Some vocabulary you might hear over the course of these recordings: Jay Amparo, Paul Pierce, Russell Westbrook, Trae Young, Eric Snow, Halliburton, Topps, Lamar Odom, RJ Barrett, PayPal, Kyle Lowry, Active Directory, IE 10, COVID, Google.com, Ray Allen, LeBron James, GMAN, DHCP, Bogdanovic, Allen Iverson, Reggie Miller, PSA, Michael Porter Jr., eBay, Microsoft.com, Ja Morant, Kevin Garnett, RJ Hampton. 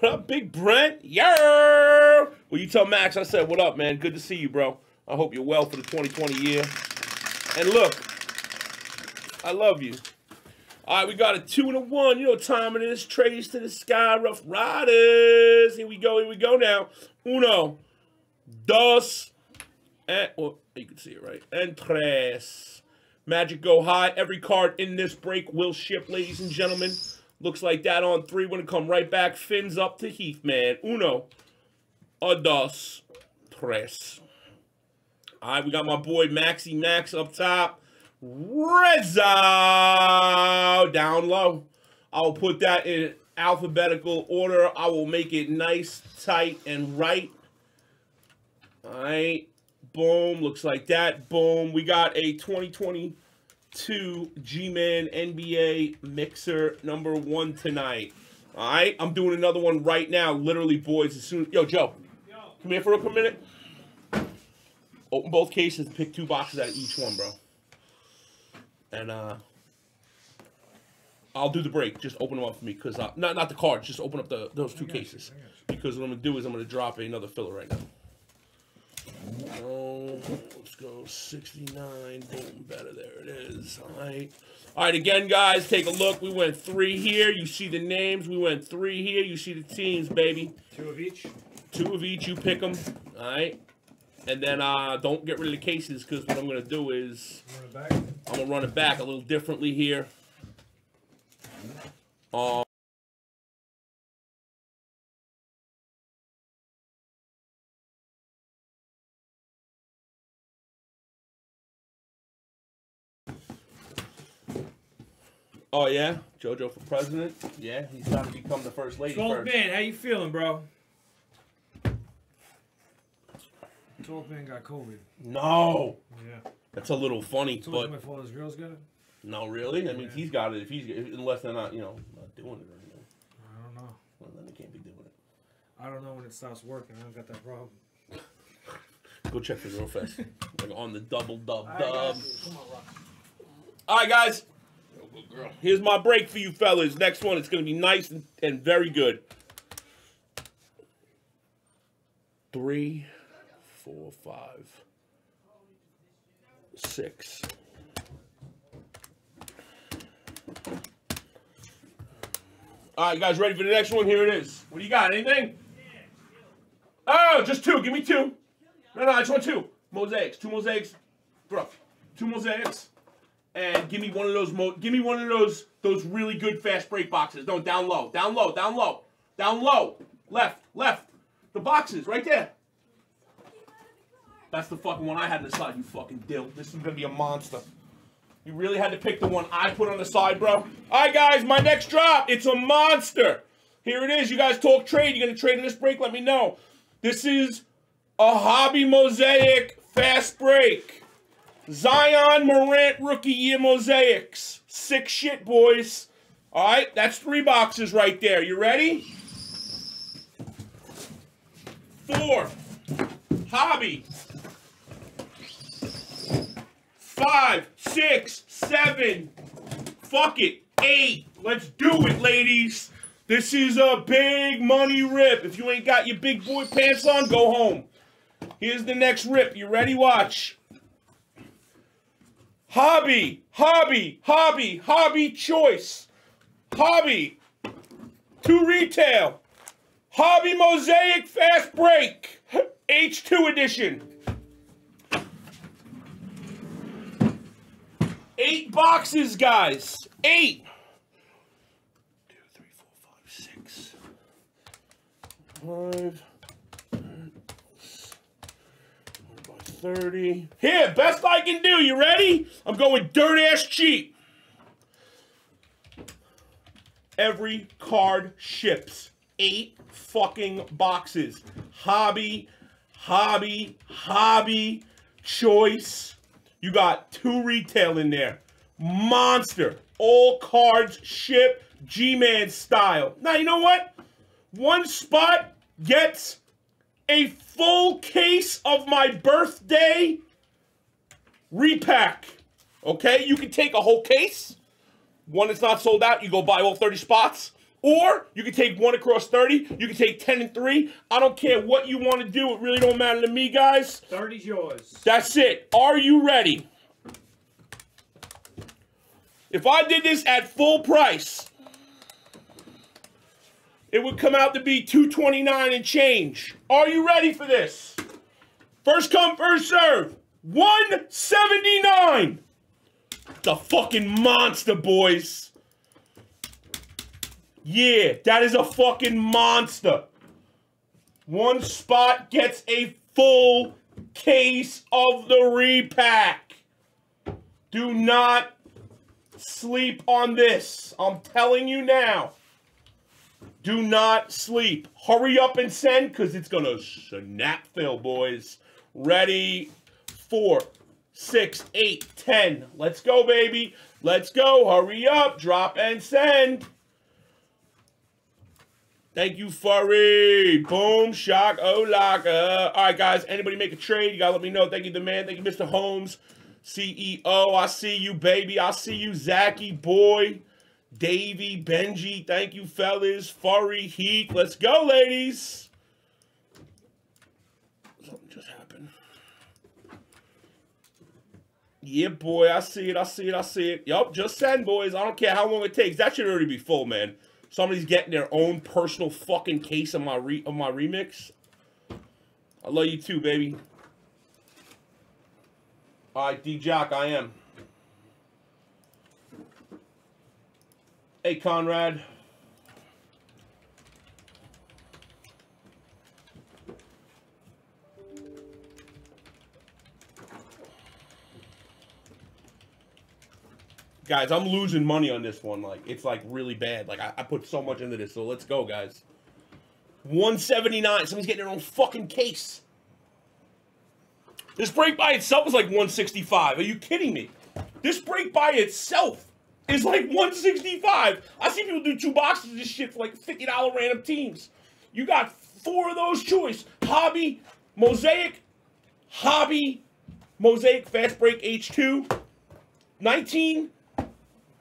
What up, Big Brent? Yeah. Well, you tell Max I said, what up, man? Good to see you, bro. I hope you're well for the 2020 year. And look, I love you. All right, we got a 2 and a 1. You know what time it is. Trades to the sky, Rough Riders. Here we go now. Uno, dos, and, well, you can see it, right? And tres. Magic go high. Every card in this break will ship, ladies and gentlemen. Looks like that on 3. We're going to come right back. Fins up to Heath, man. Uno, a dos, tres. All right, we got my boy Maxi Max up top. Rezzo down low. I'll put that in alphabetical order. I will make it nice, tight, and right. All right. Boom. Looks like that. Boom. We got a 2020. To G-Man NBA mixer number 1 tonight. All right, I'm doing another one right now, literally, boys. As soon, yo, Joe, come here for a minute. Open both cases and pick 2 boxes out of each one, bro. And I'll do the break. Just open them up for me, cause not the cards. Just open up those 2 cases, because what I'm gonna do is I'm gonna drop another filler right now. Oh, let's go 69. Boom, better. There it is. All right. All right, again, guys, take a look. We went 3 here. You see the names. We went 3 here. You see the teams, baby. 2 of each. 2 of each. You pick them. All right. And then don't get rid of the cases, because what I'm going to do is I'm going to run it back a little differently here. Oh, yeah? JoJo for president? Yeah, he's trying to become the first lady. Talk man, how you feeling, bro? Talk man got COVID. No! Yeah. That's a little funny, Talk but... my father's girls got it? No, really? Yeah. I mean, he's got it, if he's unless they're not, you know, not doing it or anything. I don't know. Well, then they can't be doing it. I don't know when it stops working. I don't got that problem. Go check this real fast. Like, on the double-dub-dub. Come on, Rock. All right, guys. Girl. Here's my break for you fellas. Next one, it's going to be nice and very good. 3, 4, 5, 6. All right, guys, ready for the next one? Here it is. What do you got? Anything? Oh, just 2. Give me 2. No, I just want 2. Mosaics. 2 mosaics. Bro, 2 mosaics. And give me one of those those really good fast break boxes. No, down low, down low, down low, down low. Left, left. The boxes right there. That's the fucking one I had on the side. You fucking dill. This is gonna be a monster. You really had to pick the one I put on the side, bro. All right, guys, my next drop. It's a monster. Here it is. You guys talk trade. You're gonna trade in this break. Let me know. This is a hobby mosaic fast break. Zion Morant rookie year mosaics. Sick shit, boys. All right, that's 3 boxes right there. You ready? 4. Hobby. 5, 6, 7. Fuck it. 8. Let's do it, ladies. This is a big money rip. If you ain't got your big boy pants on, go home. Here's the next rip. You ready? Watch. Hobby, hobby, hobby, hobby choice. Hobby to retail. Hobby mosaic fast break. H2 edition. 8 boxes, guys. 8. 2, 3, 4, 5, 6, 5. 30. Here, best I can do. You ready? I'm going dirt ass cheap. Every card ships. 8 fucking boxes. Hobby, hobby, hobby, choice. You got 2 retail in there. Monster. All cards ship G-Man style. Now, you know what? One spot gets a full case of my birthday repack. Okay, you can take a whole case. One that's not sold out, you go buy all 30 spots. Or you can take 1 across 30. You can take 10 and 3. I don't care what you want to do. It really don't matter to me, guys. 30's yours. That's it. Are you ready? If I did this at full price, it would come out to be $229 and change. Are you ready for this? First come, first serve. $179. The fucking monster, boys. Yeah, that is a fucking monster. One spot gets a full case of the repack. Do not sleep on this. I'm telling you now. Do not sleep. Hurry up and send, because it's going to snap fill, boys. Ready? 4, 6, 8, 10. Let's go, baby. Let's go. Hurry up. Drop and send. Thank you, Furry. Boom, shock, Olaka. All right, guys, anybody make a trade? You got to let me know. Thank you, the man. Thank you, Mr. Holmes, CEO. I see you, baby. I see you, Zachy, boy, Davey, Benji. Thank you, fellas. Furry, Heat. Let's go, ladies. Something just happened. Yeah, boy, I see it. I see it. I see it. Yup, just send, boys. I don't care how long it takes. That should already be full, man. Somebody's getting their own personal fucking case of my remix. I love you too, baby. All right, D-Jock, I am. Hey, Conrad. Guys, I'm losing money on this one. Like, it's like really bad. Like, I put so much into this. So let's go, guys. 179. Somebody's getting their own fucking case. This break by itself is like 165. Are you kidding me? This break by itself is like 165. I see people do 2 boxes of this shit for like $50 random teams. You got 4 of those choice. Hobby, Mosaic, Hobby, Mosaic, Fast Break H2, 19.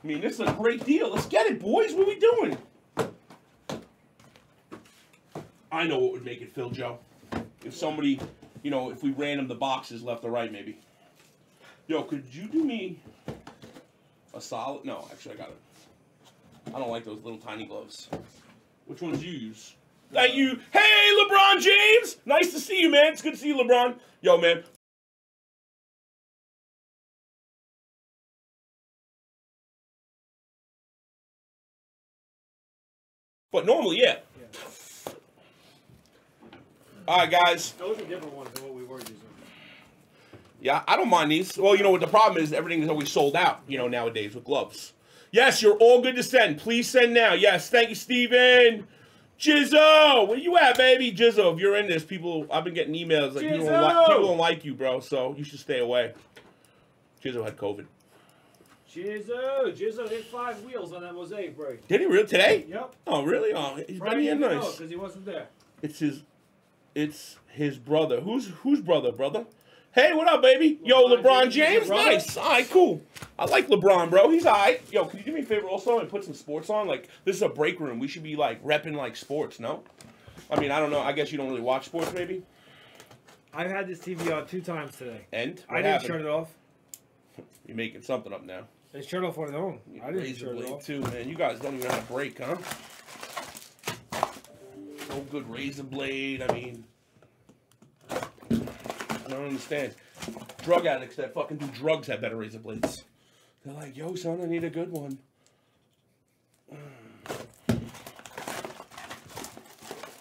I mean, this is a great deal. Let's get it, boys. What are we doing? I know what would make it fill, Joe. If somebody, you know, if we random the boxes left or right, maybe. Yo, could you do me a solid? No, actually, I got it. I don't like those little tiny gloves. Which ones do you use? Thank you. Hey, LeBron James. Nice to see you, man. It's good to see you, LeBron. Yo, man. But normally, yeah. All right, guys. Those are different ones than what we were using. Yeah, I don't mind these. Well, you know what the problem is? Everything is always sold out, you know, nowadays with gloves. Yes, you're all good to send. Please send now. Yes, thank you, Steven. Jizzo, where you at, baby? Jizzo, if you're in this, people, I've been getting emails like, people don't like you, bro, so you should stay away. Jizzo had COVID. Jizzo hit 5 wheels on that Mosaic break. Did he really today? Yep. Oh, really? Oh, he's been here nice. Because he wasn't there. It's his brother. Who's brother? Brother? Hey, what up, baby? Yo, LeBron James. Nice. All right, cool. I like LeBron, bro. He's all right. Yo, can you do me a favor also and put some sports on? Like, this is a break room. We should be like repping like sports. No? I mean, I don't know. I guess you don't really watch sports, maybe. I've had this TV on 2 times today. And what happened? I didn't turn it off. You're making something up now. They shirt off on their own. I didn't shirt off. Too, man. You guys don't even have a break, huh? No good razor blade. I mean, I don't understand. Drug addicts that fucking do drugs have better razor blades. They're like, yo, son, I need a good one.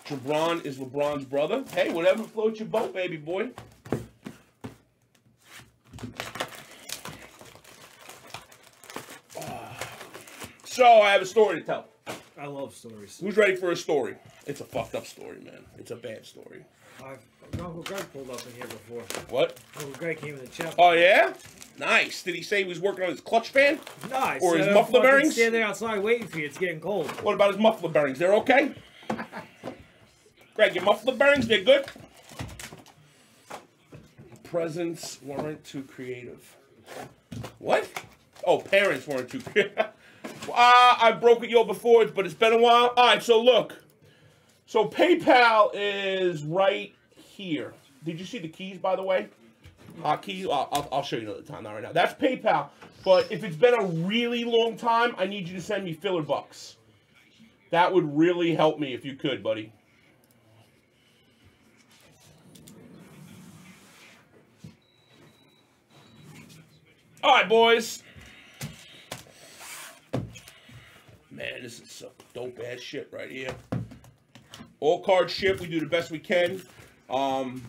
Jabron is LeBron's brother. Hey, whatever floats your boat, baby boy. So, I have a story to tell. I love stories. Who's ready for a story? It's a fucked up story, man. It's a bad story. Uncle Greg pulled up in here before. What? Uncle Greg came in the chapel. Oh, yeah? Nice. Did he say he was working on his clutch fan? Nice. Or his muffler bearings? Stand there outside waiting for you. It's getting cold. What about his muffler bearings? They're okay? Greg, your muffler bearings, they're good? Presents weren't too creative. What? Oh, parents weren't too creative. I broke it, yo, before, but it's been a while. All right, so look. So PayPal is right here. Did you see the keys, by the way? Keys. I'll show you another time, not right now. That's PayPal. But if it's been a really long time, I need you to send me filler bucks. That would really help me if you could, buddy. All right, boys. Man, this is some dope-ass shit right here. All card ship. We do the best we can.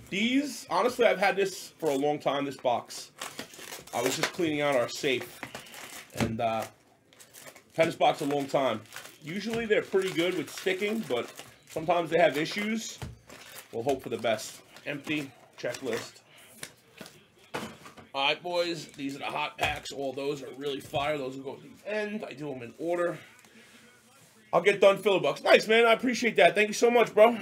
These, honestly, I've had this for a long time, this box. I was just cleaning out our safe. And, I've had this box a long time. Usually they're pretty good with sticking, but sometimes they have issues. We'll hope for the best. Empty. Checklist. Alright, boys. These are the hot packs. All those are really fire. Those will go at the end. I do them in order. I'll get done filler bucks. Nice, man. I appreciate that. Thank you so much, bro.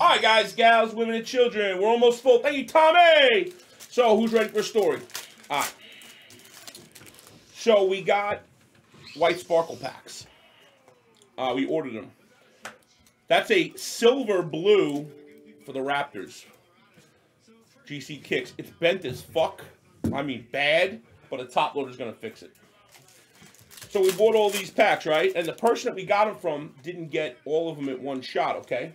Alright, guys, gals, women, and children. We're almost full. Thank you, Tommy! So, who's ready for a story? Alright. So, we got white sparkle packs. We ordered them. That's a silver blue for the Raptors. GC kicks. It's bent as fuck. I mean, bad. But a top loader's going to fix it. So, we bought all these packs, right? And the person that we got them from didn't get all of them at one shot, okay?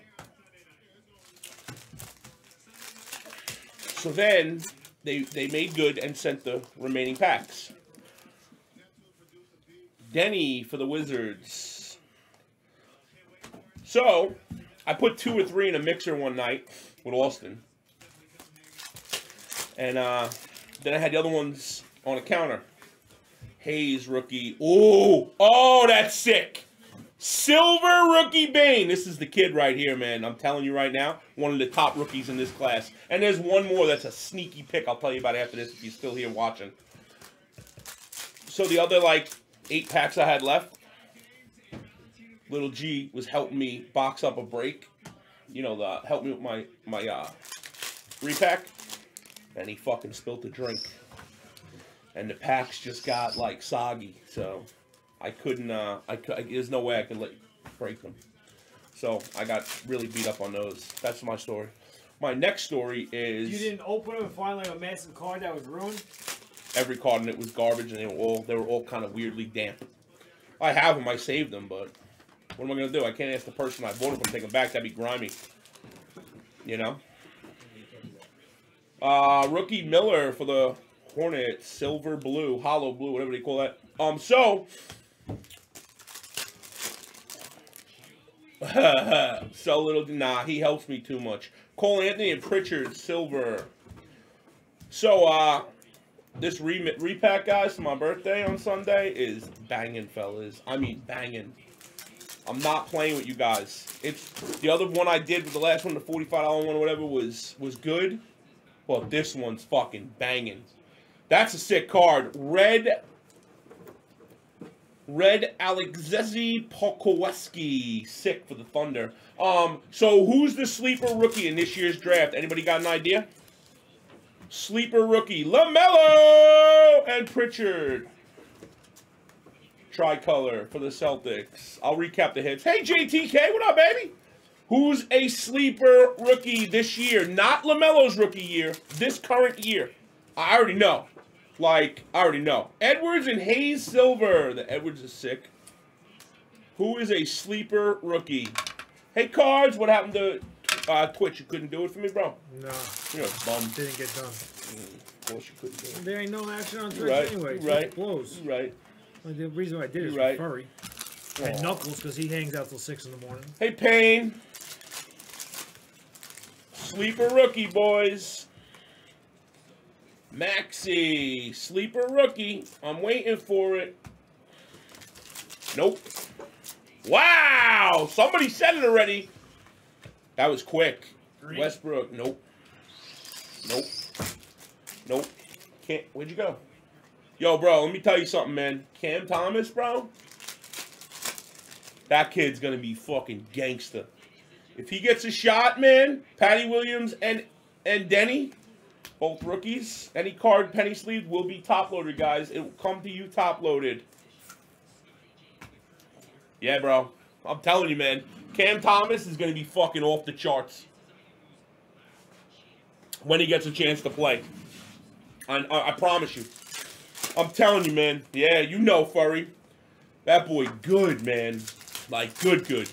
So then, they made good and sent the remaining packs. Denny for the Wizards. So, I put 2 or 3 in a mixer one night with Austin. And then I had the other ones on a counter. Hayes rookie. Ooh! Oh, that's sick! Silver rookie Bane. This is the kid right here, man. I'm telling you right now, one of the top rookies in this class. And there's one more that's a sneaky pick. I'll tell you about after this if you're still here watching. So the other, like, 8 packs I had left, Little G was helping me box up a break. You know, help me with my repack. And he fucking spilled the drink. And the packs just got, like, soggy, so I couldn't, there's no way I could break them. So, I got really beat up on those. That's my story. My next story is... You didn't open them and find, like, a massive card that was ruined? Every card in it was garbage, and they were all kind of weirdly damp. I have them, I saved them, but what am I going to do? I can't ask the person I bought them to take them back. That'd be grimy. You know? Rookie Miller for the Hornets. Silver blue, hollow blue, whatever they call that. So little, nah, he helps me too much. Cole Anthony and Pritchard, silver. So, this repack, guys, for my birthday on Sunday is banging, fellas. I mean, banging. I'm not playing with you guys. It's, the other one I did with the last one, the $45 one or whatever, was good. Well, this one's fucking banging. That's a sick card. Red Alexezi Pokuszewski, sick for the Thunder. So who's the sleeper rookie in this year's draft? Anybody got an idea? Sleeper rookie, LaMelo and Pritchard. Tricolor for the Celtics. I'll recap the hits. Hey, JTK, what up, baby? Who's a sleeper rookie this year? Not LaMelo's rookie year, this current year. I already know. Like, I already know. Edwards and Hayes silver. The Edwards is sick. Who is a sleeper rookie? Hey, Cards, what happened to Twitch? You couldn't do it for me, bro? No. You're a bum. Didn't get done. Of course you couldn't do it. There ain't no action on Twitch anyway. Right. Close. Right. Like, the reason why I did it is right. Furry. And Knuckles, because he hangs out till 6 in the morning. Hey, Payne. Sleeper rookie, boys. Maxi, sleeper rookie. I'm waiting for it. Nope. Wow! Somebody said it already. That was quick. Green. Westbrook, nope. Nope. Nope. Can't. Where'd you go? Yo, bro, let me tell you something, man. Cam Thomas, bro. That kid's gonna be fucking gangster. If he gets a shot, man, Patty Williams and Denny... both rookies. Any card penny sleeve will be top-loaded, guys. It will come to you top-loaded. Yeah, bro. I'm telling you, man. Cam Thomas is going to be fucking off the charts when he gets a chance to play. I promise you. I'm telling you, man. Yeah, you know, Furry. That boy good, man. Like, good.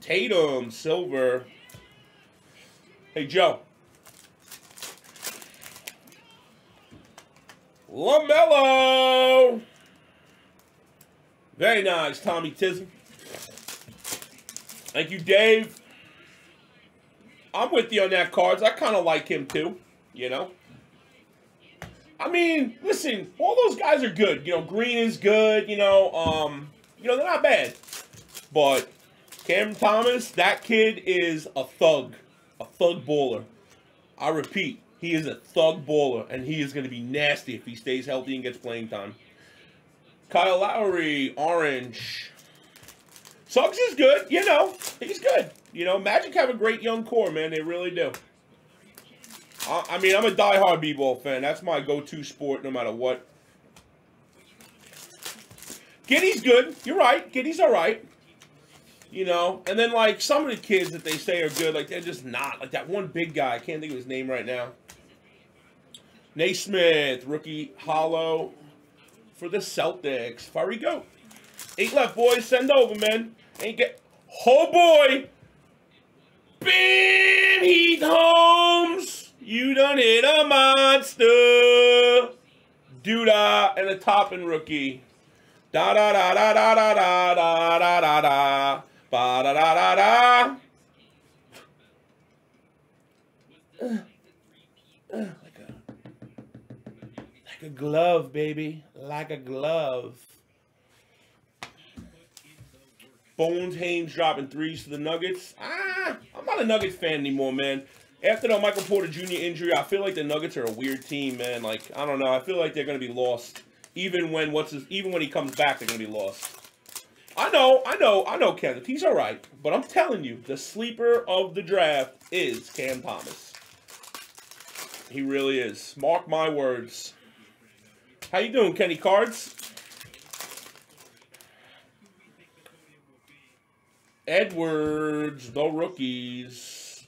Tatum, silver. Hey, Joe. LaMelo. Very nice, Tommy Tism. Thank you, Dave. I'm with you on that, Cards. I kind of like him, too, you know. I mean, listen, all those guys are good. You know, Green is good, you know. They're not bad. But Cam Thomas, that kid is a thug. A thug baller. I repeat, he is a thug baller, and he is going to be nasty if he stays healthy and gets playing time. Kyle Lowry, orange. Suggs is good. You know, he's good. You know, Magic have a great young core, man. They really do. I mean, I'm a diehard b-ball fan. That's my go-to sport no matter what. Giddy's good. You're right. Giddy's all right. You know, and then, like, some of the kids that they say are good, like, they're just not. Like, that one big guy. I can't think of his name right now. Naismith, rookie, hollow. For the Celtics. Far we go. 8 left, boys. Send over, man. Ain't get... Oh, boy. Bam! Heath Holmes. You done hit a monster. Doodah. And a Toppin rookie. Da-da-da-da-da-da-da-da-da-da. Ba-da-da-da-da. Like a glove, baby. Like a glove. Bones Haynes dropping threes to the Nuggets. I'm not a Nuggets fan anymore, man. After the Michael Porter Jr. injury, I feel like the Nuggets are a weird team, man. Like, I don't know. I feel like they're gonna be lost. Even when he comes back, they're gonna be lost. I know, Kenneth. He's all right, but I'm telling you, the sleeper of the draft is Cam Thomas. He really is. Mark my words. How you doing, Kenny Cards? Edwards, the rookies.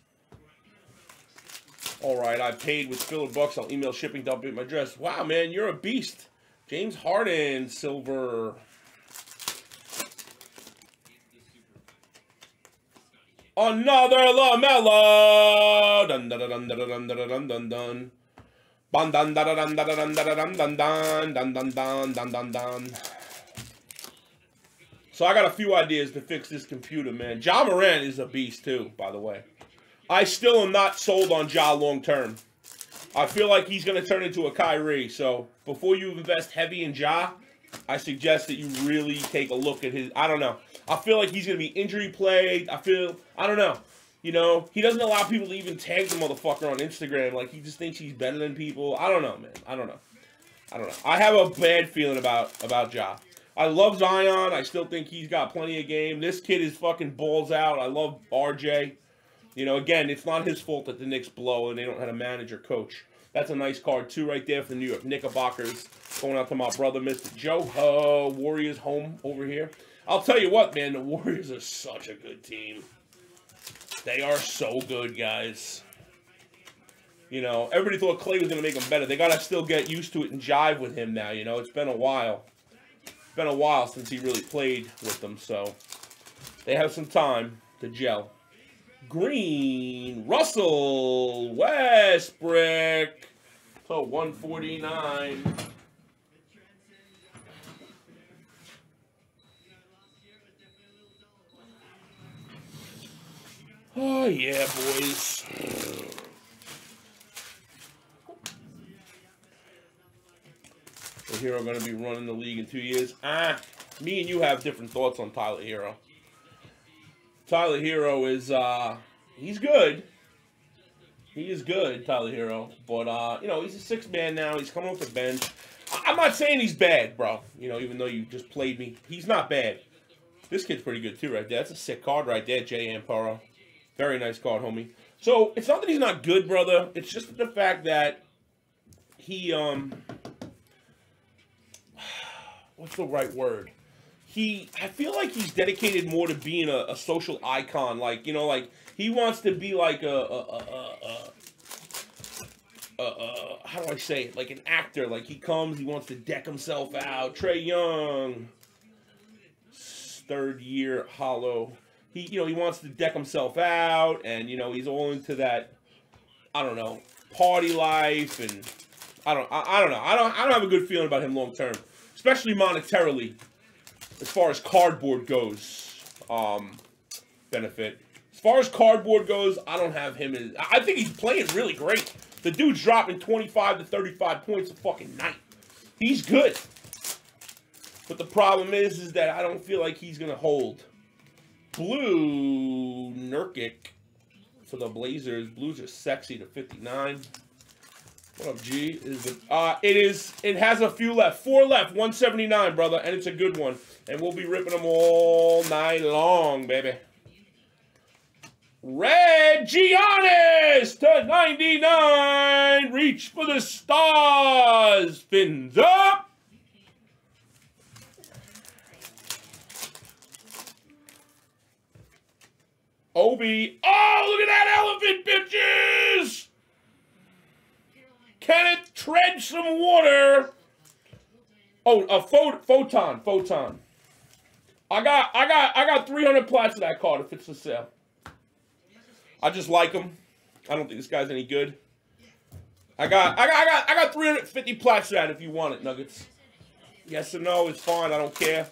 All right, I paid with filler bucks. I'll email shipping to update my address. Wow, man, you're a beast. James Harden, silver. Another LaMelo. Dun dun dun dun dun dun dun dun dun. Dun dun dun dun dun dun dun dun dun dun. So I got a few ideas to fix this computer, man. Ja Morant is a beast too, by the way. I still am not sold on Ja long term. I feel like he's going to turn into a Kyrie. So before you invest heavy in Ja, I suggest that you really take a look at his. I don't know. I feel like he's going to be injury plagued. I don't know. You know, he doesn't allow people to even tag the motherfucker on Instagram. Like, he just thinks he's better than people. I don't know, man. I don't know. I have a bad feeling about Ja. I love Zion. I still think he's got plenty of game. This kid is fucking balls out. I love RJ. You know, again, it's not his fault that the Knicks blow and they don't have a manager coach. That's a nice card, too, right there for the New York Knickerbockers. Going out to my brother, Mr. Joe. Warriors home over here. I'll tell you what, man. The Warriors are such a good team. They are so good, guys. You know, everybody thought Clay was going to make them better. They got to still get used to it and jive with him now, you know. It's been a while. It's been a while since he really played with them, so they have some time to gel. Green, Russell, Westbrook to 149. Oh, yeah, boys. The Hero going to be running the league in 2 years. Me and you have different thoughts on Tyler Hero. Tyler Hero is, he's good. He is good, Tyler Hero. But, you know, he's a sixth man now. He's coming off the bench. I'm not saying he's bad, bro. You know, even though you just played me. He's not bad. This kid's pretty good, too, right there. That's a sick card right there, Jay Amparo. Very nice card, homie. So it's not that he's not good, brother. It's just the fact that he, what's the right word? I feel like he's dedicated more to being a social icon. Like, you know, like he wants to be like how do I say it? Like an actor. Like he comes, he wants to deck himself out. Trae Young, third year hollow. He, you know, he wants to deck himself out, and, you know, he's all into that, I don't know, party life, and I don't know. I don't have a good feeling about him long term, especially monetarily, as far as cardboard goes, benefit. As far as cardboard goes, I don't have him as, I think he's playing really great. The dude's dropping 25 to 35 points a fucking night. He's good. But the problem is that I don't feel like he's going to hold. Blue Nurkic for the Blazers. Blues are sexy to 59. What up, G? Is it? It has a few left. 4 left. 179, brother, and it's a good one. And we'll be ripping them all night long, baby. Red Giannis to 99. Reach for the stars. Fins up. Obi. Oh, look at that elephant, bitches! Can it tread some water? Oh, a photon. I got 300 plats of that card if it's for sale. I just like him. I don't think this guy's any good. I got 350 plats of that if you want it, Nuggets. Yes or no, it's fine, I don't care.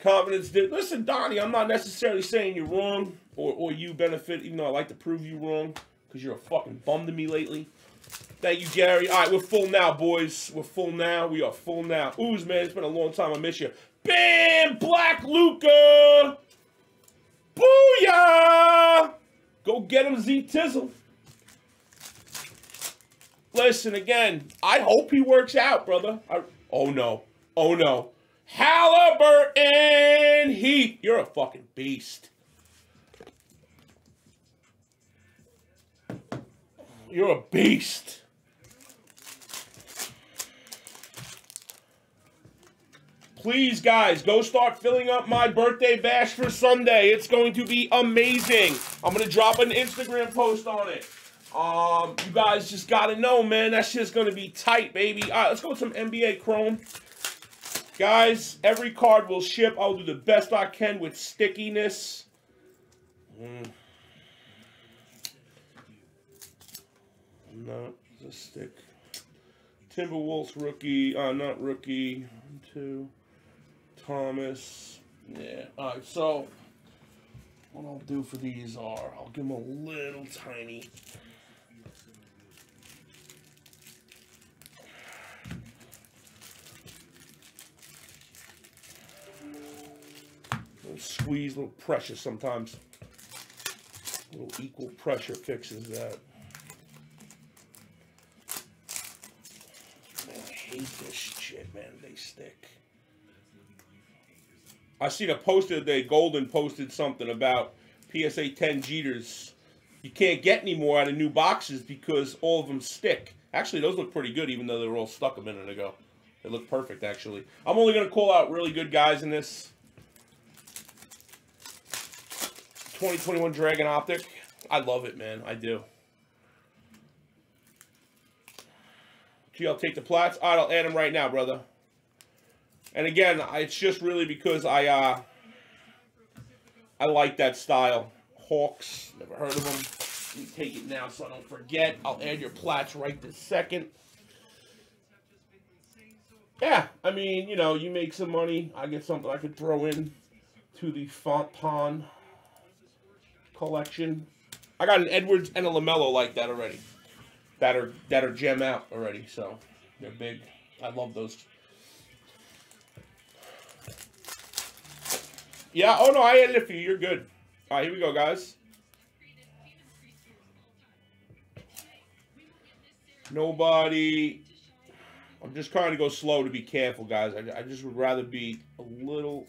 Confidence did. Listen, Donnie, I'm not necessarily saying you're wrong or you benefit, even though I like to prove you wrong because you're a fucking bum to me lately. Thank you, Gary. All right, we're full now, boys. We're full now. We are full now. Ooze, man, it's been a long time. I miss you. Bam! Black Luka! Booyah! Go get him, Z-Tizzle. Listen, again, I hope he works out, brother. Oh, no. Oh, no. Halliburton Heat. You're a fucking beast. You're a beast. Please, guys, go start filling up my birthday bash for Sunday. It's going to be amazing. I'm going to drop an Instagram post on it. You guys just got to know, man. That shit's going to be tight, baby. All right, let's go with some NBA Chrome. Guys, every card will ship. I'll do the best I can with stickiness. Not the stick. Timberwolves rookie. Not rookie. 1, 2. Thomas. Yeah. All right, so what I'll do for these are I'll give them a little tiny. Squeeze, a little pressure sometimes. A little equal pressure fixes that. Man, I hate this shit, man. They stick. I seen a post the day. Golden posted something about PSA 10 Jeters. You can't get any more out of new boxes because all of them stick. Actually, those look pretty good, even though they were all stuck a minute ago. They look perfect, actually. I'm only going to call out really good guys in this. 2021 Dragon Optic. I love it, man. I do. Gee, I'll take the plats. All right, I'll add them right now, brother. And again, it's just really because I like that style. Hawks. Never heard of them. Let me take it now so I don't forget. I'll add your plats right this second. Yeah, I mean, you know, you make some money. I get something I could throw in to the Font Pond collection. I got an Edwards and a LaMelo like that already. That are gem out already, so they're big. I love those. Yeah, oh no, I added a few. You're good. Alright, here we go, guys. Nobody. I'm just trying to go slow to be careful, guys. I just would rather be a little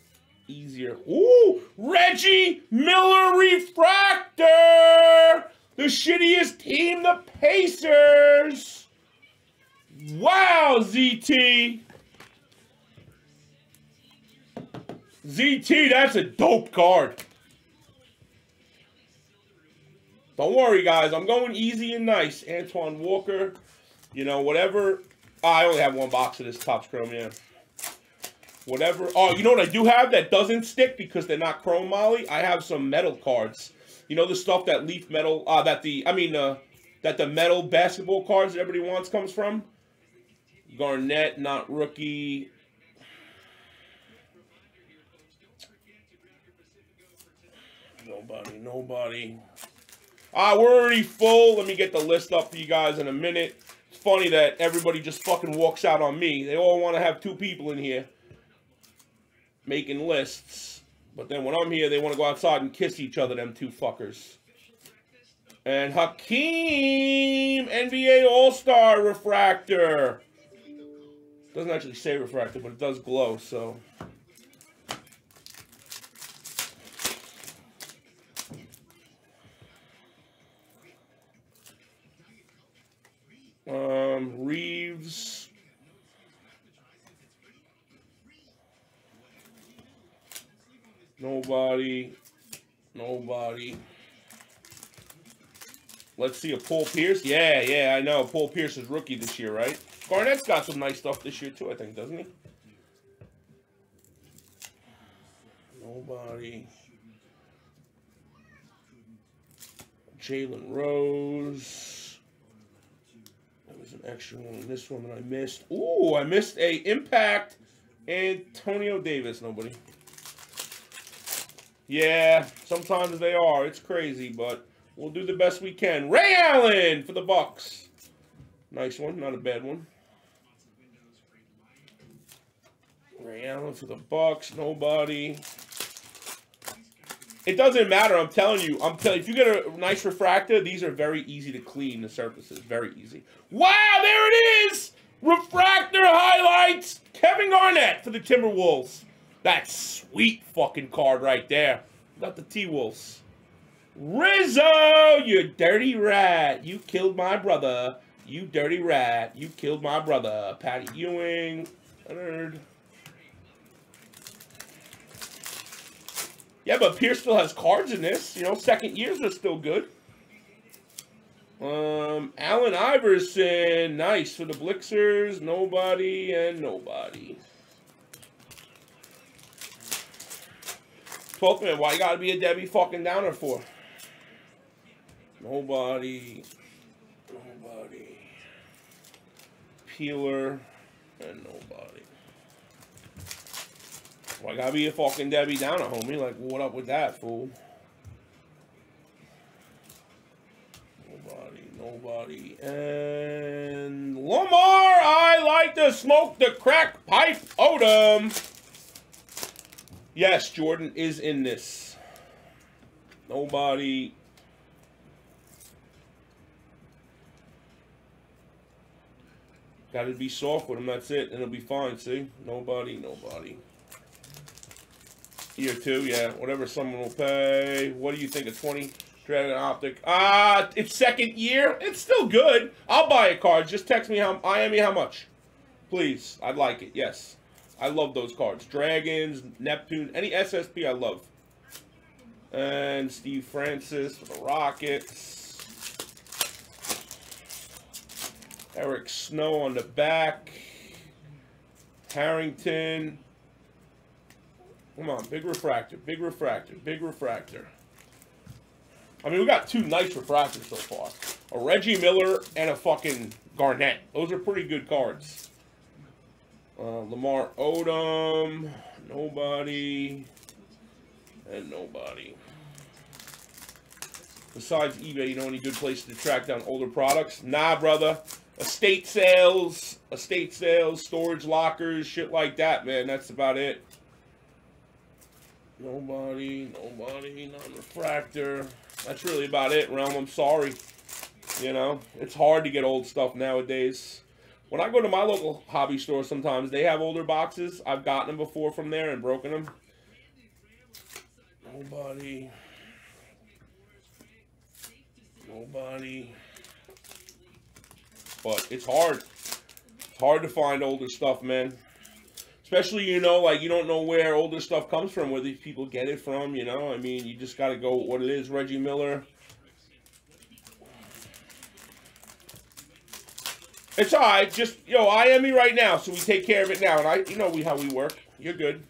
easier. Ooh, Reggie Miller refractor. The shittiest team, the Pacers. Wow, ZT. ZT, that's a dope card. Don't worry, guys. I'm going easy and nice. Antoine Walker, you know, whatever. Oh, I only have one box of this Topps Chrome, yeah. Whatever. Oh, you know what I do have that doesn't stick because they're not Chrome Molly? I have some metal cards. You know the stuff that Leaf Metal, that the metal basketball cards that everybody wants comes from? Garnett, not rookie. Nobody. Ah, we're already full. Let me get the list up for you guys in a minute. It's funny that everybody just fucking walks out on me. They all want to have two people in here making lists. But then when I'm here, they want to go outside and kiss each other, them two fuckers. And Hakeem, NBA All-Star Refractor. Doesn't actually say refractor, but it does glow, so... Reeves. Nobody. Let's see a Paul Pierce. Yeah, I know. Paul Pierce is rookie this year, right? Garnett's got some nice stuff this year, too, I think, doesn't he? Nobody. Jalen Rose. An extra one, this one that I missed. Ooh, I missed a Impact Antonio Davis. Nobody. Yeah, sometimes they are. It's crazy, but we'll do the best we can. Ray Allen for the Bucks. Nice one, not a bad one. Ray Allen for the Bucks. Nobody. It doesn't matter. I'm telling you. If you get a nice refractor, these are very easy to clean. The surfaces, very easy. Wow, there it is. Refractor highlights. Kevin Garnett for the Timberwolves. That's sweet fucking card right there. Got the T-Wolves. Rizzo, you dirty rat. You killed my brother. You dirty rat. You killed my brother. Patty Ewing. Leonard. Yeah, but Pierce still has cards in this. You know, second years are still good. Allen Iverson. Nice for the Blixers. Nobody. 12th man, why you gotta be a Debbie fucking downer for? Nobody. Peeler. And nobody. Well, I gotta be a fucking Debbie Downer, homie. Like, what up with that, fool? Nobody. And Lamar, I like to smoke the crack pipe Odom. Yes, Jordan is in this. Nobody. Gotta be soft with him, that's it. And it'll be fine, see? Nobody. Year two, yeah, whatever someone will pay. What do you think of 20 Dragon Optic? It's second year. It's still good. I'll buy a card. Just text me how much. Please. I'd like it. Yes. I love those cards. Dragons, Neptune, any SSP I love. And Steve Francis for the Rockets. Eric Snow on the back. Harrington. Come on, big refractor. I mean, we got two nice refractors so far. A Reggie Miller and a fucking Garnett. Those are pretty good cards. Lamar Odom. Nobody. And nobody. Besides eBay, you know any good place to track down older products? Nah, brother. Estate sales, storage lockers, shit like that, man. That's about it. Nobody, non-refractor. That's really about it, Realm. I'm sorry. You know, it's hard to get old stuff nowadays. When I go to my local hobby store sometimes, they have older boxes. I've gotten them before from there and broken them. Full body. But it's hard. It's hard to find older stuff, man. Especially, you know, like, you don't know where older stuff comes from, where these people get it from, you know? I mean, you just got to go with what it is. Reggie Miller. It's all right. Just, yo, IM me right now, so we take care of it now. And I, you know how we work. You're good.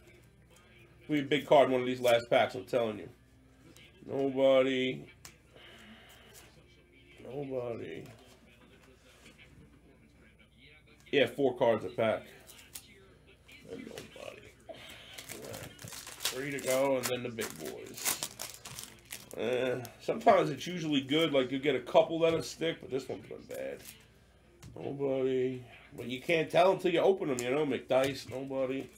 We big card one of these last packs, I'm telling you. Nobody. Nobody. Yeah, 4 cards a pack. And nobody. Right. 3 to go, and then the big boys. Sometimes it's usually good. Like, you get a couple that'll stick, but this one's been bad. Nobody. But you can't tell until you open them, you know? McDice, nobody.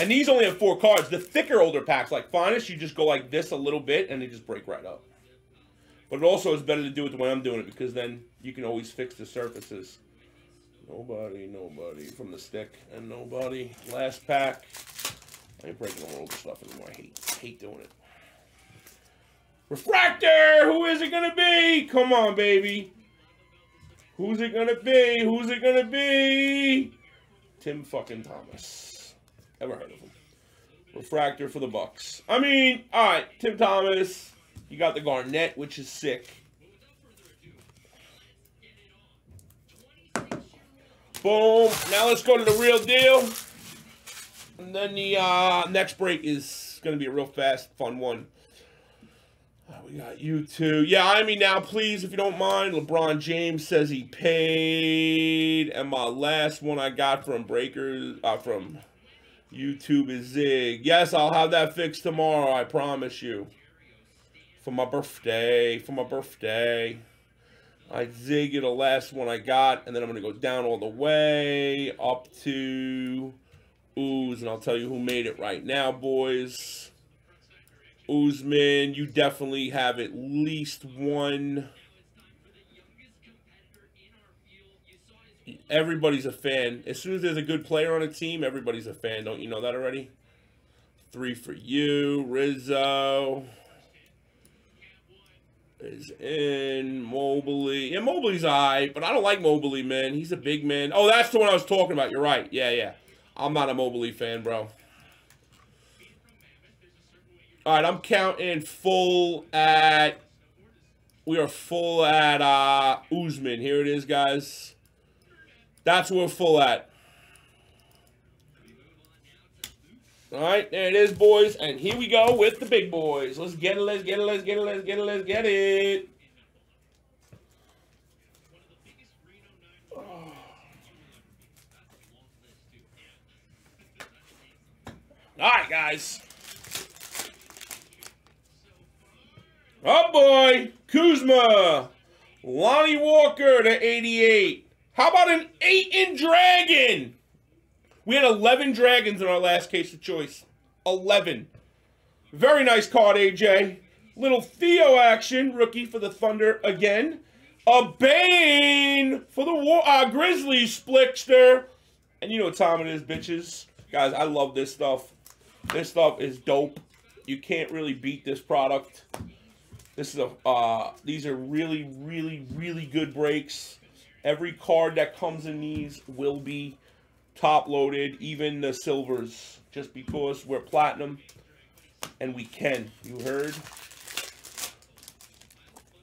And these only have 4 cards. The thicker older packs, like Finest, you just go like this a little bit, and they just break right up. But it also is better to do it the way I'm doing it, because then you can always fix the surfaces. Nobody, nobody from the stick, and nobody. Last pack. I ain't breaking all the stuff anymore. I hate doing it. Refractor! Who is it gonna be? Come on, baby. Who's it gonna be? Who's it gonna be? Tim fucking Thomas. Ever heard of him? Refractor for the Bucks. I mean, all right, Tim Thomas. You got the Garnett, which is sick. Boom. Now let's go to the real deal. And then the next break is going to be a real fast, fun one. We got you two. Yeah, I mean, now, please, if you don't mind. LeBron James says he paid. And my last one I got from Breakers, from YouTube is Zig. Yes, I'll have that fixed tomorrow, I promise you. For my birthday. For my birthday. I Zig, the last one I got, and then I'm going to go down all the way up to Ooze, and I'll tell you who made it right now, boys. Oozman, you definitely have at least one. Everybody's a fan. As soon as there's a good player on a team, everybody's a fan. Don't you know that already? 3 for you, Rizzo. Is in Mobley. Yeah, Mobley's alright, but I don't like Mobley, man. He's a big man. Oh, that's the one I was talking about. You're right. Yeah, yeah. I'm not a Mobley fan, bro. Alright, I'm counting full at... We are full at Oozman. Here it is, guys. That's where we're full at. Alright, there it is, boys, and here we go with the big boys. Let's get it, let's get it, let's get it, let's get it, let's get it. Oh. Alright, guys. Oh, boy. Kuzma. Lonnie Walker to 88. How about an 8-in Dragon? We had 11 Dragons in our last case of choice. 11. Very nice card, AJ. Little Theo action. Rookie for the Thunder again. A Bane for the Grizzlies, Splickster. And you know what time it is, bitches. Guys, I love this stuff. This stuff is dope. You can't really beat this product. This is a. These are really, really, really good breaks. Every card that comes in these will be top loaded, even the silvers, just because we're platinum and we can. You heard?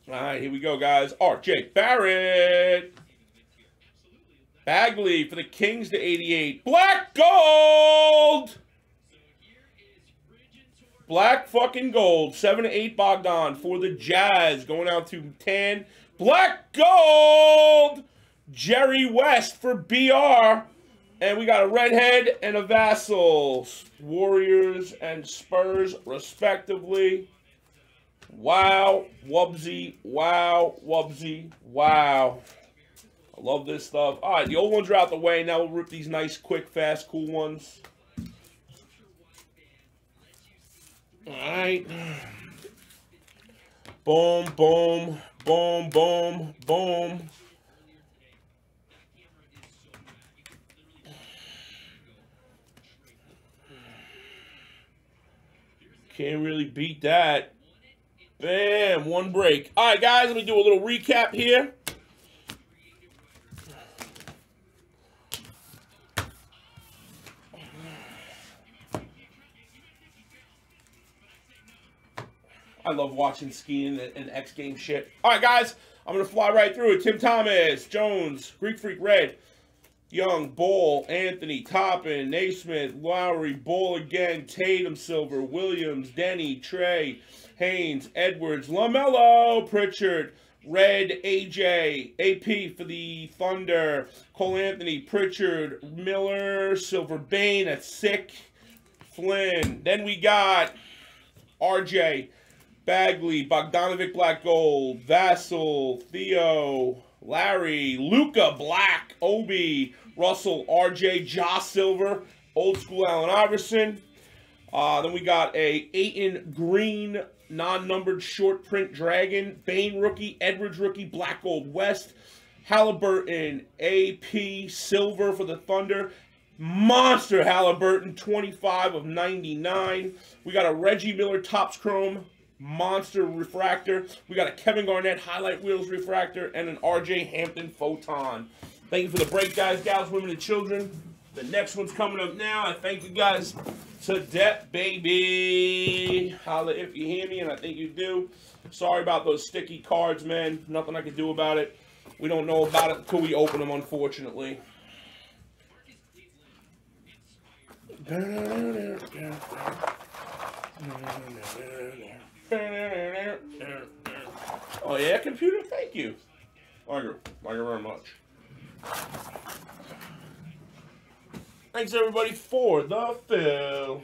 Alright, here we go, guys. RJ Barrett. Bagley for the Kings to 88. Black gold! Black fucking gold. 7-8 Bogdan for the Jazz. Going out to 10. Black gold! Jerry West for BR. And we got a Redhead and a Vassal. Warriors and Spurs, respectively. Wow. Wubsy. Wow. Wubsy. Wow. I love this stuff. All right, the old ones are out the way. Now we'll rip these nice, quick, fast, cool ones. All right. Boom, boom, boom, boom, boom. Can't really beat that. Bam, one break. All right, guys, let me do a little recap here. I love watching skiing and X game shit. All right, guys, I'm going to fly right through it. Tim Thomas, Jones, Greek Freak Red, Young, Ball, Anthony, Toppin, Naismith, Lowry, Ball again, Tatum, Silver, Williams, Denny, Trey, Haynes, Edwards, LaMelo, Pritchard, Red, AJ, AP for the Thunder, Cole Anthony, Pritchard, Miller, Silver, Bain, that's sick, Flynn. Then we got RJ, Bagley, Bogdanovic, Black Gold, Vassell, Theo, Larry, Luca, Black, Obi, Russell, RJ, Josh Silver, Old School Allen Iverson. Then we got a Ayton Green, non-numbered short print Dragon, Bain rookie, Edwards rookie, Black Gold West, Halliburton, AP, Silver for the Thunder. Monster Halliburton, 25 of 99. We got a Reggie Miller, Topps Chrome, monster refractor. We got a Kevin Garnett highlight wheels refractor and an RJ Hampton photon. Thank you for the break, guys, gals, women, and children. The next one's coming up now. I thank you guys to death, baby. Holla if you hear me, and I think you do. Sorry about those sticky cards, man. Nothing I can do about it. We don't know about it until we open them, unfortunately. Oh yeah, computer, thank you. Thank you very much. Thanks everybody for the fill.